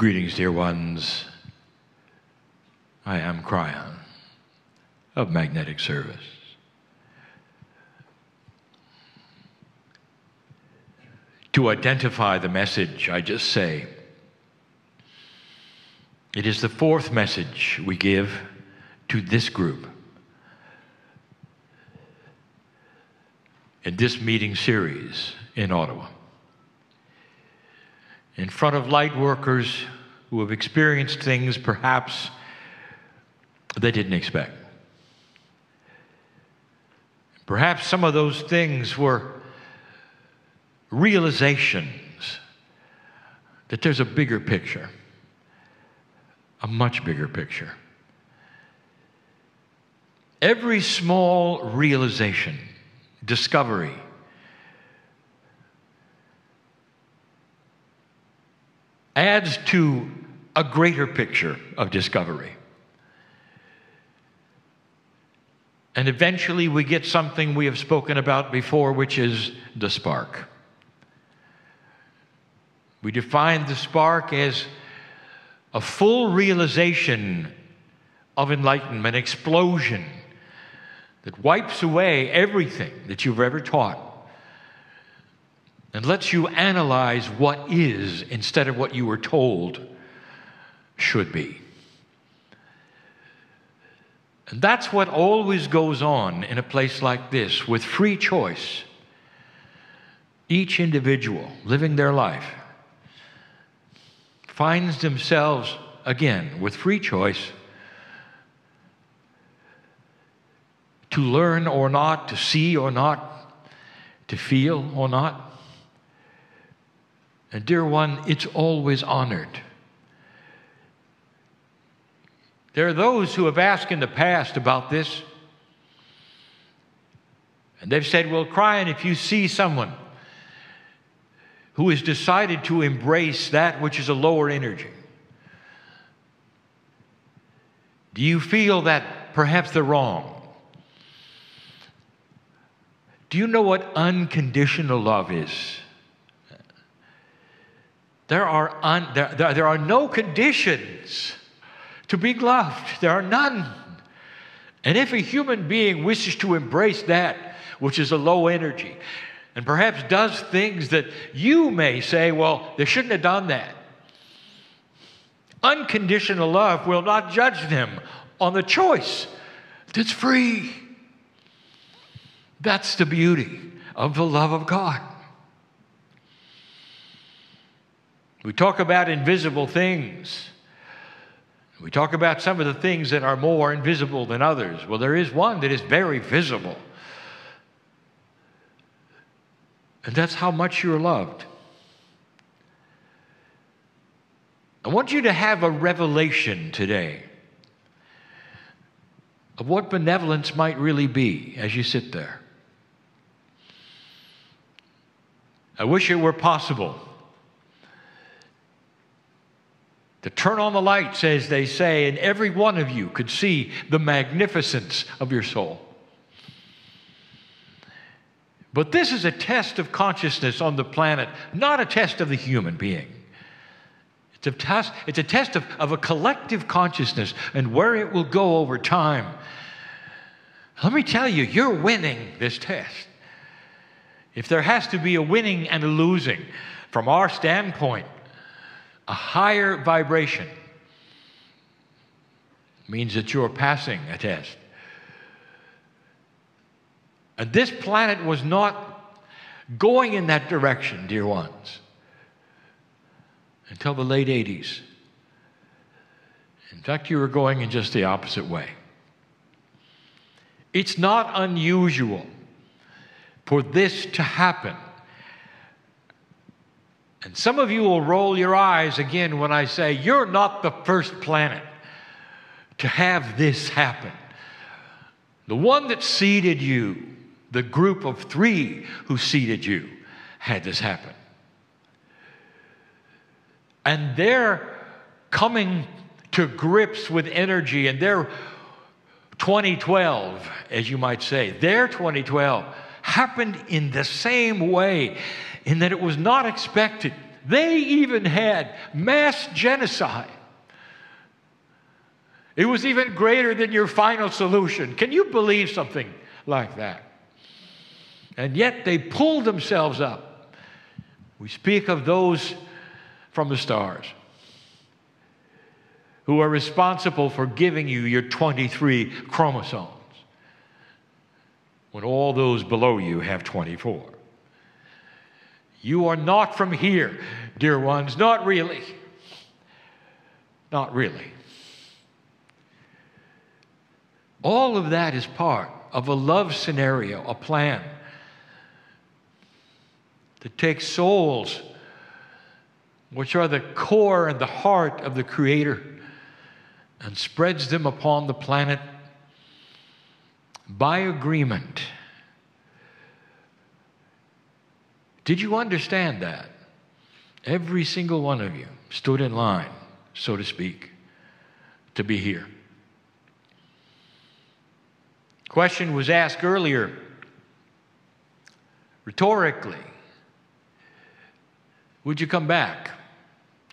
Greetings, dear ones. I am Kryon of Magnetic Service. To identify the message, I just say, it is the fourth message we give to this group in this meeting series in Ottawa, in front of light workers who have experienced things perhaps they didn't expect. Perhaps some of those things were realizations that there's a bigger picture, a much bigger picture. Every small realization, discovery, adds to a greater picture of discovery. And eventually we get something we have spoken about before, which is the spark. We define the spark as a full realization of enlightenment, an explosion that wipes away everything that you've ever taught, and lets you analyze what is instead of what you were told should be. And that's what always goes on in a place like this, with free choice. Each individual living their life finds themselves, again, with free choice, to learn or not, to see or not, to feel or not. And dear one, it's always honored. There are those who have asked in the past about this, and they've said, well, Kryon, if you see someone who has decided to embrace that which is a lower energy, do you feel that perhaps they're wrong? Do you know what unconditional love is? There are no conditions to being loved. There are none. And if a human being wishes to embrace that which is a low energy, and perhaps does things that you may say, well, they shouldn't have done that, unconditional love will not judge them on the choice that's free. That's the beauty of the love of God. We talk about invisible things. We talk about some of the things that are more invisible than others. Well, there is one that is very visible. And that's how much you're loved. I want you to have a revelation today of what benevolence might really be as you sit there. I wish it were possible to turn on the lights, as they say, and every one of you could see the magnificence of your soul. But this is a test of consciousness on the planet, not a test of the human being. It's a test of a collective consciousness and where it will go over time. Let me tell you, you're winning this test. If there has to be a winning and a losing, from our standpoint, a higher vibration means that you're passing a test. And this planet was not going in that direction, dear ones, until the late 80s. In fact, you were going in just the opposite way. It's not unusual for this to happen. And some of you will roll your eyes again when I say, you're not the first planet to have this happen. The one that seeded you, the group of three who seeded you, had this happen. And they're coming to grips with energy, and their 2012, as you might say, their 2012 happened in the same way, in that it was not expected They even had mass genocide. It was even greater than your final solution. Can you believe something like that? And yet they pulled themselves up. We speak of those from the stars who are responsible for giving you your 23 chromosomes when all those below you have 24. You are not from here, dear ones. Not really. Not really. All of that is part of a love scenario, a plan to take souls, which are the core and the heart of the Creator, and spreads them upon the planet by agreement. Did you understand that? Every single one of you stood in line, so to speak, to be here. Question was asked earlier, rhetorically, would you come back?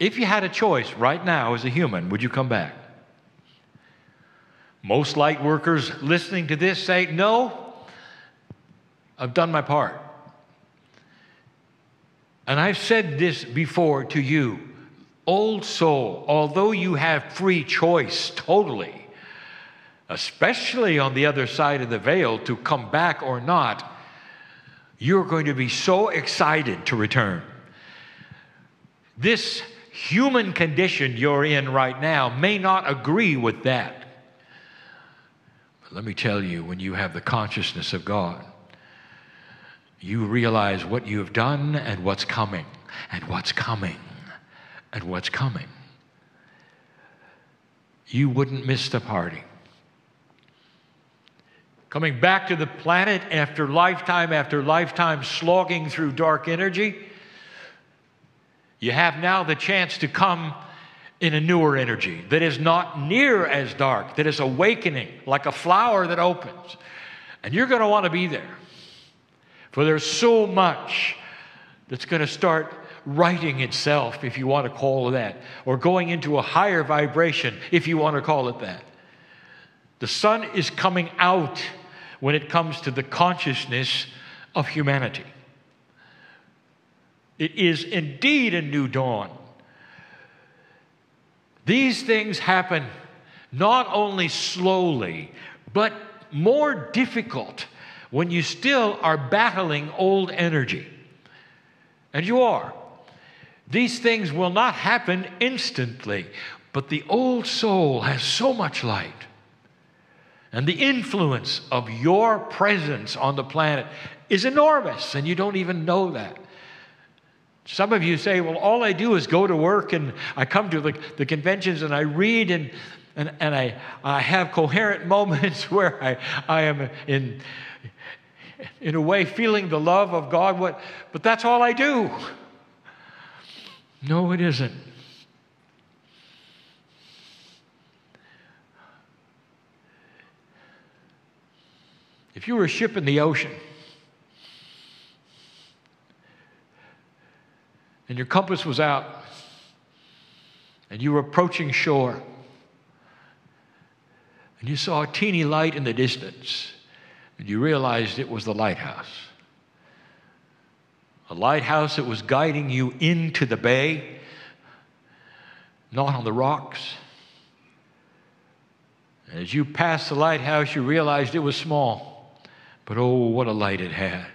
If you had a choice right now as a human, would you come back? Most light workers listening to this say, no, I've done my part. And I've said this before to you, old soul, although you have free choice totally, especially on the other side of the veil, to come back or not, you're going to be so excited to return. This human condition you're in right now may not agree with that. But let me tell you, when you have the consciousness of God, you realize what you've done and what's coming, and what's coming, and what's coming. You wouldn't miss the party. Coming back to the planet after lifetime, slogging through dark energy, you have now the chance to come in a newer energy that is not near as dark, that is awakening like a flower that opens. And you're going to want to be there, for there's so much that's going to start writing itself, if you want to call it that, or going into a higher vibration, if you want to call it that. The sun is coming out when it comes to the consciousness of humanity. It is indeed a new dawn. These things happen not only slowly, but more difficult when you still are battling old energy. And you are. These things will not happen instantly, but the old soul has so much light. And the influence of your presence on the planet is enormous, and you don't even know that. Some of you say, well, all I do is go to work, and I come to the conventions, and I read, and I have coherent moments where I am in a way feeling the love of God, but that's all I do. No, it isn't. If you were a ship in the ocean, and your compass was out, and you were approaching shore, and you saw a teeny light in the distance, and you realized it was the lighthouse. A lighthouse that was guiding you into the bay, not on the rocks. And as you passed the lighthouse, you realized it was small, but oh, what a light it had.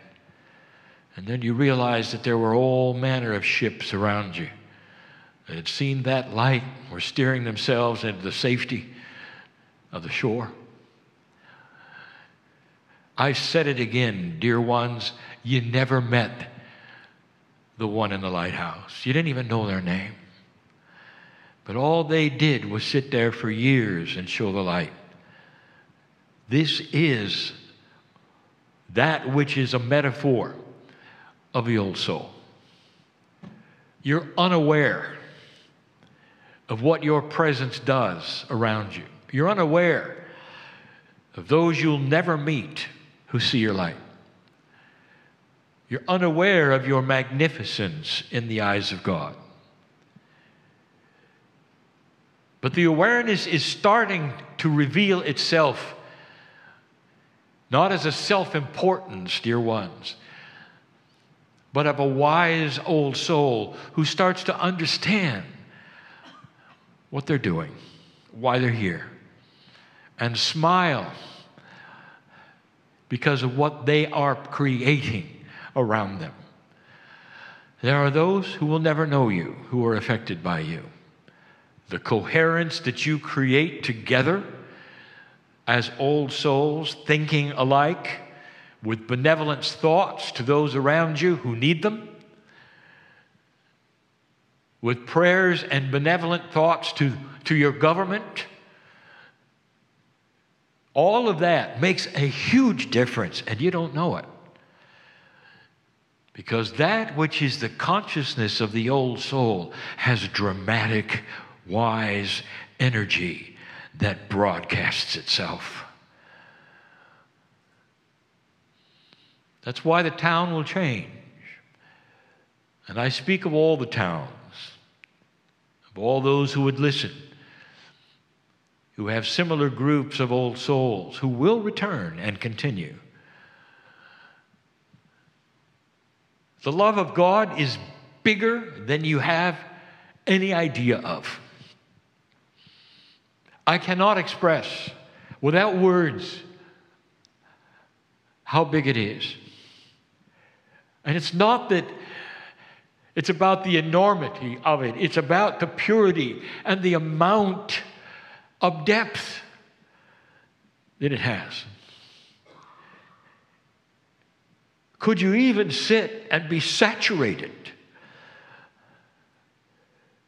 And then you realized that there were all manner of ships around you that had seen that light, were steering themselves into the safety of the shore. I said it again, dear ones, you never met the one in the lighthouse. You didn't even know their name. But all they did was sit there for years and show the light. This is that which is a metaphor of the old soul. You're unaware of what your presence does around you. You're unaware of those you'll never meet who see your light. You're unaware of your magnificence in the eyes of God. But the awareness is starting to reveal itself, not as a self-importance, dear ones, but of a wise old soul who starts to understand what they're doing, why they're here, and smile because of what they are creating around them. There are those who will never know you, who are affected by you. The coherence that you create together as old souls, thinking alike, with benevolent thoughts to those around you who need them, with prayers and benevolent thoughts to your government, all of that makes a huge difference, and you don't know it. Because that which is the consciousness of the old soul has dramatic, wise energy that broadcasts itself. That's why the town will change. And I speak of all the towns, of all those who would listen, who have similar groups of old souls, who will return and continue. The love of God is bigger than you have any idea of. I cannot express without words how big it is. And it's not that it's about the enormity of it. It's about the purity and the amount of depth that it has. Could you even sit and be saturated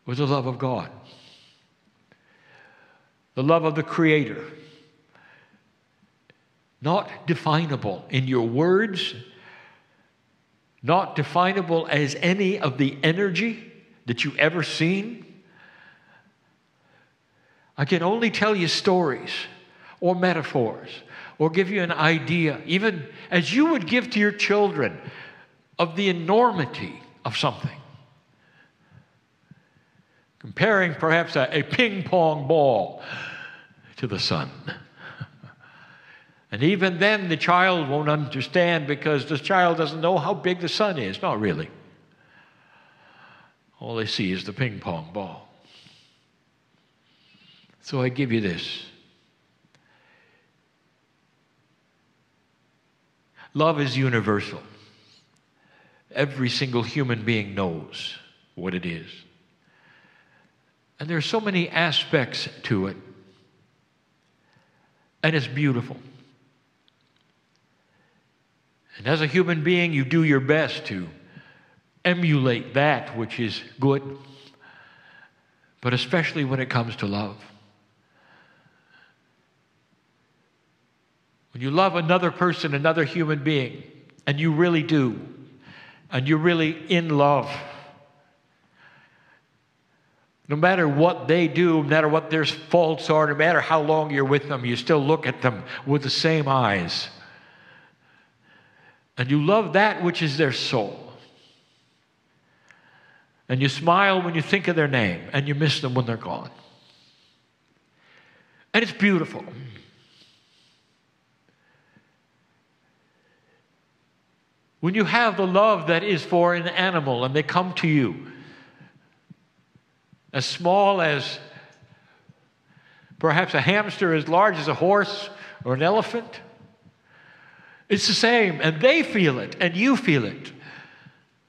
with the love of God? The love of the Creator. Not definable in your words, not definable as any of the energy that you've ever seen. I can only tell you stories or metaphors, or give you an idea, even as you would give to your children, of the enormity of something. Comparing perhaps a ping pong ball to the sun. And even then the child won't understand, because the child doesn't know how big the sun is. Not really. All they see is the ping pong ball. So I give you this. Love is universal. Every single human being knows what it is. And there are so many aspects to it. And it's beautiful. And as a human being, you do your best to emulate that which is good, but especially when it comes to love. When you love another person, another human being, and you really do, and you're really in love, no matter what they do, no matter what their faults are, no matter how long you're with them, you still look at them with the same eyes. And you love that which is their soul. And you smile when you think of their name, and you miss them when they're gone. And it's beautiful. When you have the love that is for an animal and they come to you, as small as perhaps a hamster, as large as a horse or an elephant, it's the same, and they feel it and you feel it.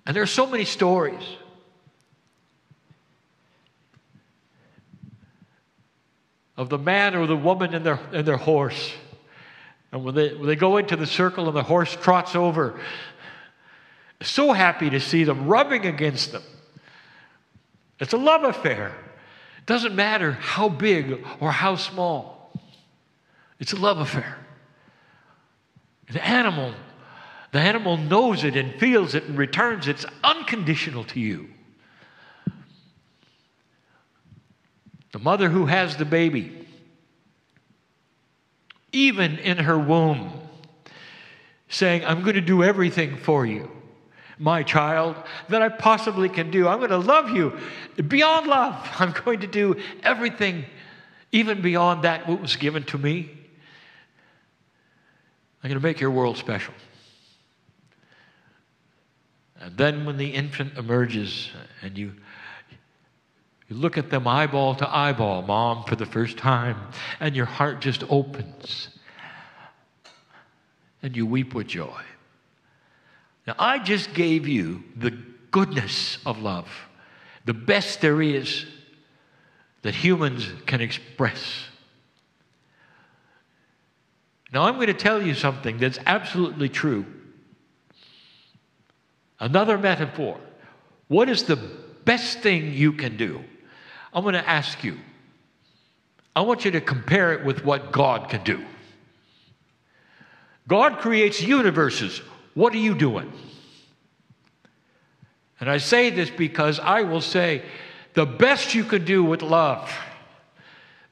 And there are so many stories. Of the man or the woman and their horse. And when they go into the circle and the horse trots over, so happy to see them, rubbing against them. It's a love affair. It doesn't matter how big or how small. It's a love affair. The animal knows it and feels it and returns it. It's unconditional to you. The mother who has the baby, even in her womb, saying, I'm going to do everything for you. my child, that I possibly can do. I'm going to love you beyond love. I'm going to do everything, even beyond that what was given to me. I'm going to make your world special. And then when the infant emerges and you look at them eyeball to eyeball, mom, for the first time, and your heart just opens. And you weep with joy. Now, I just gave you the goodness of love, the best there is that humans can express. Now, I'm going to tell you something that's absolutely true. Another metaphor. What is the best thing you can do? I'm going to ask you. I want you to compare it with what God can do. God creates universes. What are you doing? And I say this because I will say the best you can do with love,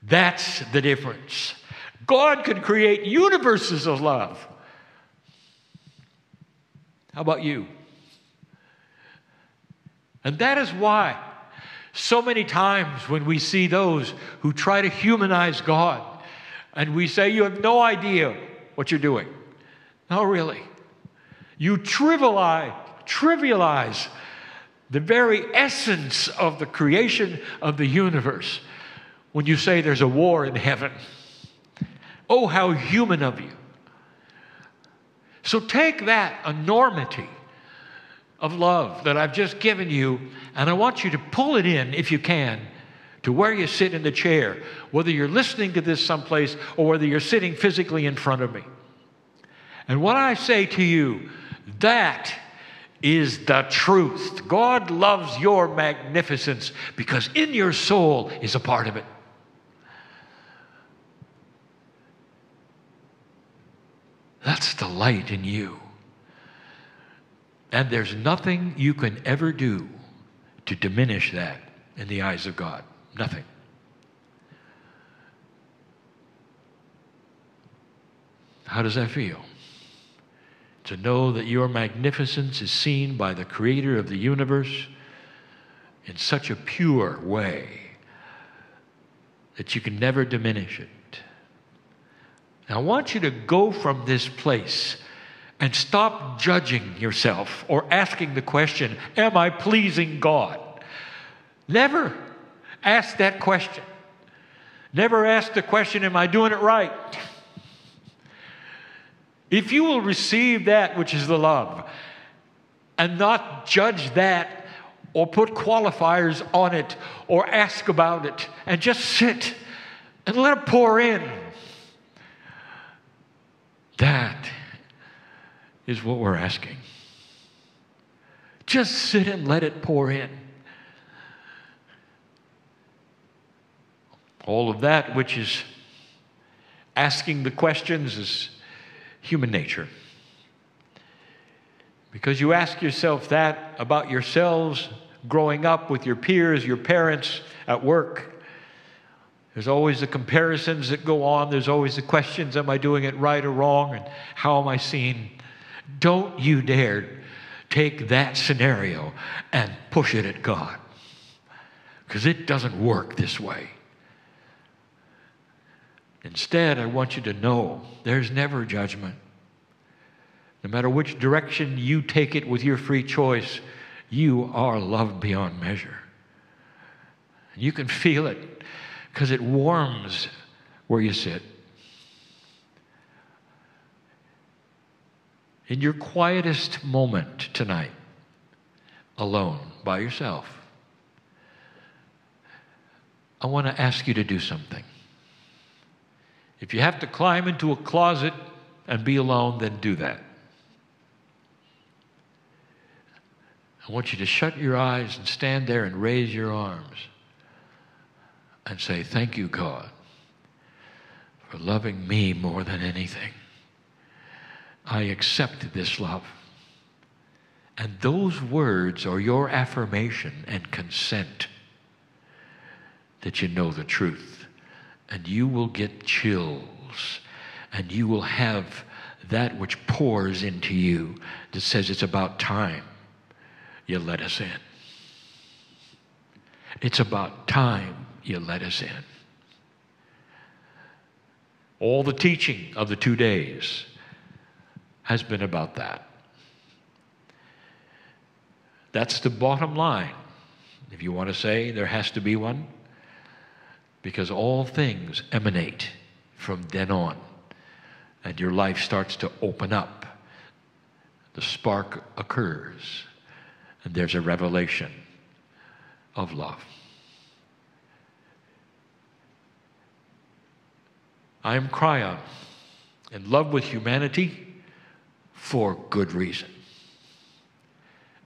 that's the difference. God could create universes of love. How about you? And that is why so many times when we see those who try to humanize God and we say, you have no idea what you're doing. No, really. You trivialize the very essence of the creation of the universe when you say there's a war in heaven. Oh, how human of you. So take that enormity of love that I've just given you, and I want you to pull it in, if you can, to where you sit in the chair, whether you're listening to this someplace or whether you're sitting physically in front of me. And what I say to you, that is the truth. God loves your magnificence because in your soul is a part of it. That's the light in you. And there's nothing you can ever do to diminish that in the eyes of God. Nothing. How does that feel? To know that your magnificence is seen by the Creator of the universe in such a pure way that you can never diminish it. Now, I want you to go from this place and stop judging yourself or asking the question, am I pleasing God? Never ask that question. Never ask the question, am I doing it right? If you will receive that which is the love and not judge that or put qualifiers on it or ask about it and just sit and let it pour in, that is what we're asking. Just sit and let it pour in. All of that which is asking the questions is human nature. Because you ask yourself that about yourselves, growing up with your peers, your parents, at work. There's always the comparisons that go on. There's always the questions, am I doing it right or wrong? And how am I seen? Don't you dare take that scenario and push it at God. Because it doesn't work this way. Instead, I want you to know there's never judgment. No matter which direction you take it with your free choice, you are loved beyond measure. And you can feel it because it warms where you sit. In your quietest moment tonight, alone, by yourself, I want to ask you to do something. If you have to climb into a closet and be alone, then do that. I want you to shut your eyes and stand there and raise your arms and say, thank you, God, for loving me more than anything. I accept this love. And those words are your affirmation and consent that you know the truth. And you will get chills, and you will have that which pours into you that says it's about time you let us in. It's about time you let us in. All the teaching of the 2 days has been about that. That's the bottom line. If you want to say there has to be one, because all things emanate from then on, and your life starts to open up. The spark occurs, and there's a revelation of love. I am Kryon, in love with humanity for good reason.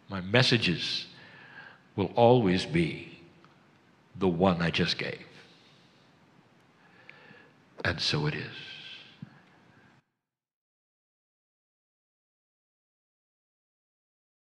My messages will always be the one I just gave. And so it is.